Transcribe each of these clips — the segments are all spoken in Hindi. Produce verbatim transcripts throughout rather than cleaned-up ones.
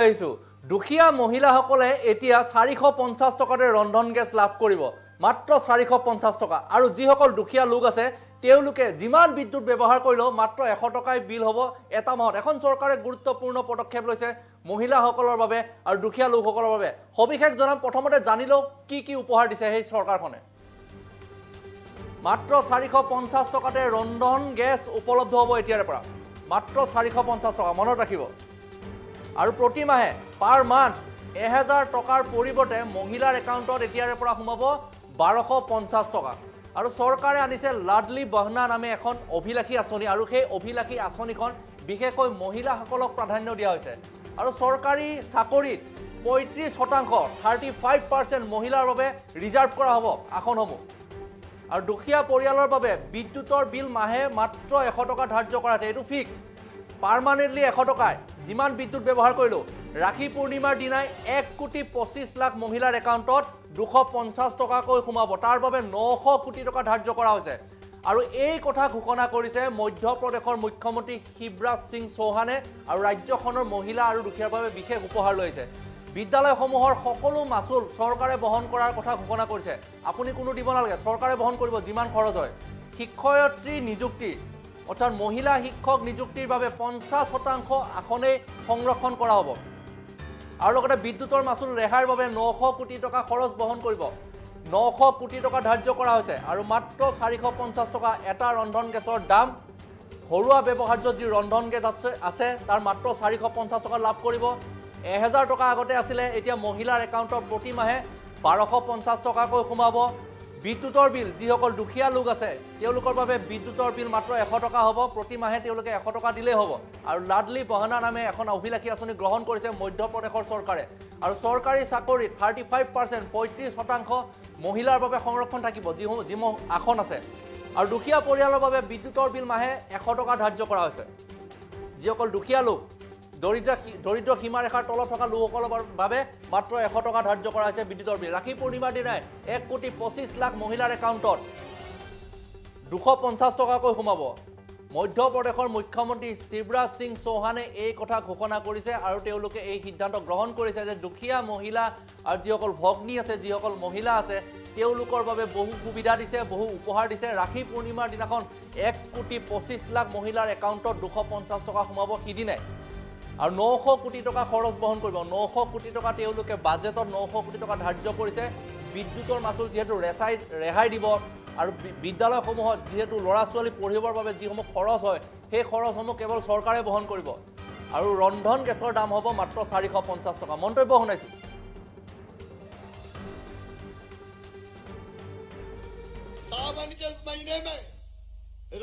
दुखिया महिला चारिश पचास टकारे रंधन गैस लाभ करिब मात्र चारिश पचास टका और जिसकल दुखिया लोक आछे तेलुके जिमान विद्युत व्यवहार करिलेओ मात्र एश टकाय बिल हब एटा माहत। एखन सरकारे गुरुत्वपूर्ण पदक्षेप लैछे महिलाসকলৰ বাবে और दुखिया लोकসকলৰ বাবে। सविशेष जनाम प्रथमते जानि लओ कि कि उपहार दिছে हे सरकारखने। मात्र चारिश पचास टकाते रंधन गैस उपलब्ध हब एतियारे परा मात्र चारिश पचास टका मনত राखिब। और प्रति माहे पर मान्थ एहजार टकार परिवर्ते महिलार एकाउंटत एतियारे परा हुमाब बारश पचास टका। और सरकारे आनिसे लाडली बहना नामे एखन अभिलाषी आँचनी और सेई अभिलाषी आँचनीखन विशेषकर महिलासकलक प्राधान्य दिया होइसे। और सरकारी चाकरित पैंतीस शतांश थार्टी फाइव पार्सेंट महिलार बारे रिजार्व करा हब आसनসমূह। और दुखिया परियालर बारे विद्युतर बिल माहे मात्र एश टका धार्य कराते एटु फिक्स पार्मानेंटली एश टकाय जिमान विद्युत व्यवहार करिलो। राखी पूर्णिमार दिनाय एक कोटी पचिश लाख महिलार एकाउंटत दुश पचास टकाको सोमाब तार बारे नश कोटी टका धार्य करा होइसे। और एई कथा घोषणा करिसे मध्य प्रदेशर मुख्यमंत्री शिवराज सिंह चौहाने। और राज्यखनर महिला और दुखियार बारे विशेष उपहार लैसे। विद्यालयসমূहर सकलो मासुल सरकारे बहन करार कथा घोषणा करिसे। आपुनि कोनो दिब नालागे सरकारे बहन करिब जिमान खरच हय। शिक्षयित्री नियुक्ति अर्थात महिला शिक्षक नियुक्तिर बारे पचास शतांश आसने संरक्षण करा हब। आरु लगते विद्युतर मासुल रेहाइर बारे नश कोटी टका खरच बहन करिब नश कोटी टका धार्य करा होइसे। आरु मात्र चारिश पचास टका एटा रंधन गेसर दाम घरुवा व्यवहार्य जी रंधन गेस आछे तार मात्र चारिश पचास टका लाभ करिब। एहजार टका आगते आছিলে एतिया महिलार एकाउंटत प्रति माहे बारश पचास टकाको सोमाब। विद्युतर बिल जिसकल दुखिया लोक आछे तेलुकर बारे विद्युतर बिल मात्र एश टका हब प्रति माहे तेलुके एश टका दिलेई हब। और लाडली बहना नामे एखन अभिलाषी आँचनी ग्रहण करिसे मध्य प्रदेशर सरकारे। और सरकारी चाकरी थार्टी फाइव पार्सेंट पैंतीस शतांश महिलार बारे संरक्षण थाकिब जी जी आसन आछे। और दुखिया परियालर बारे विद्युतर बिल माहे एश टका धार्य करा होइसे। जिसकल दुखिया लोक दरिद्र दरिद्र सीमारेखार तल थका लोकसर बारे मात्र एश टका धार्य करा होइसे विद्युतर बिल। राखी पूर्णिमार दिनाय एक कोटी पचिश लाख महिलार एकाउंटत दुश पचास टकाको सोमाब। मध्य प्रदेशर मुख्यमंत्री शिवराज सिंह चौहाने यह कथा घोषणा करिसे। और तेलुके एई सिद्धांत ग्रहण करिसे जे दुखिया महिला और जिसकल भग्नी आछे जिसकल महिला आछे तेलुकर बारे बहु सुविधा दिसे बहु उपहार दिसे। राखी पूर्णिमार दिनाखन एक कोटी पचिश लाख महिलार एकाउंटत दुश पचास टका सोमाब सिदिनाय। और नश कोटी टका खरच बहन करिब नश कोटी टका तेलुके बजेट नश कोटी टका धार्य करिसे। विद्युतर मासुल जिहेतु रेसाई रेहाई दिब और विद्यालयসমূह जिहेतु लड़ा छाली पढ़िबर बारे जिसमूह खरच हय सेई खरचसमूह केवल सरकारे बहन करिब। और रंधन गेसर दाम हब मात्र चारिश पचास टका। मंतव्य शुनाइछो सावन के महीने में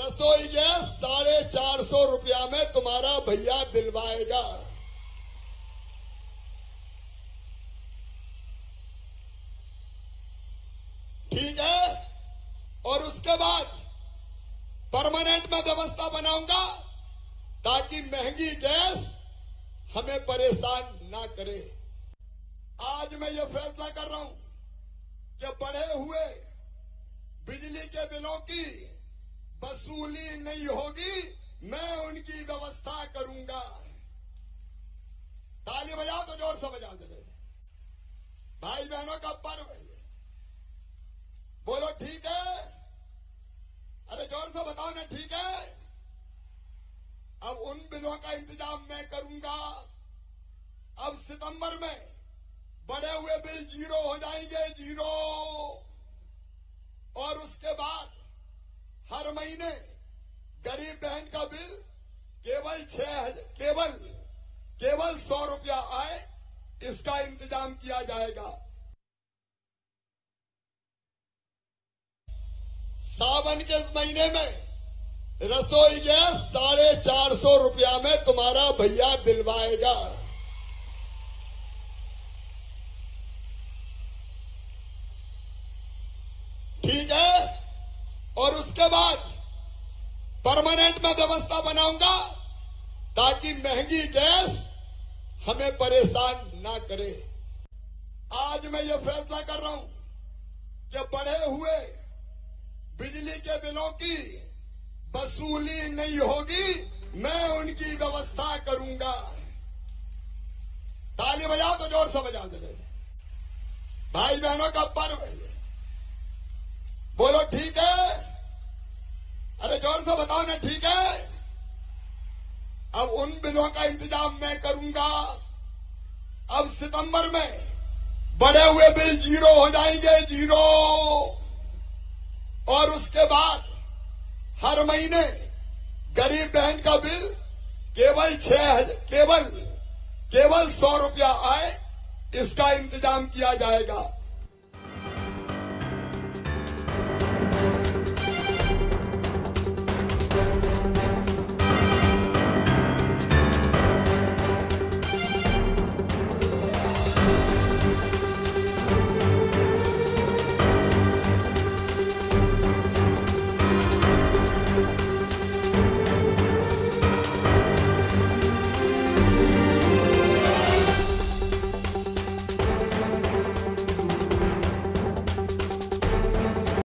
रसोई गैस साढ़े चार सौ रुपया में तुम्हारा भैया दिलवाएगा। ठीक है। और उसके बाद परमानेंट में व्यवस्था बनाऊंगा ताकि महंगी गैस हमें परेशान ना करे। आज मैं ये फैसला कर रहा हूं कि बढ़े हुए बिजली के बिलों की वसूली नहीं होगी, मैं उनकी व्यवस्था करूंगा। ताली बजाओ तो जोर से बजाओ दे। भाई बहनों का पर्व है। बोलो ठीक है। अरे जोर से बताओ ना ठीक है। अब उन बिलों का इंतजाम मैं करूंगा। अब सितंबर में बढ़े हुए बिल जीरो हो जाएंगे जीरो। और उसके बाद हर महीने गरीब बहन का बिल केवल छह केवल केवल सौ रुपया आए इसका इंतजाम किया जाएगा। सावन के इस महीने में रसोई गैस साढ़े चार सौ रुपया में तुम्हारा भैया दिलवाएगा। ठीक है। और उसके बाद परमानेंट में व्यवस्था बनाऊंगा ताकि महंगी गैस हमें परेशान ना करे। आज मैं ये फैसला कर रहा हूं कि बढ़े हुए बिजली के बिलों की वसूली नहीं होगी, मैं उनकी व्यवस्था करूंगा। कुछ और समझा दे रहे थे। भाई बहनों का पर्व है ये। बोलो ठीक है? अरे जोर से बताओ ना, ठीक है? अब उन बिलों का इंतजाम मैं करूंगा। अब सितंबर में बढ़े हुए बिल जीरो हो जाएंगे, जीरो। और उसके बाद हर महीने गरीब बहन का बिल केवल छह केवल केवल सौ रुपया आए, इसका इंतजाम किया जाएगा।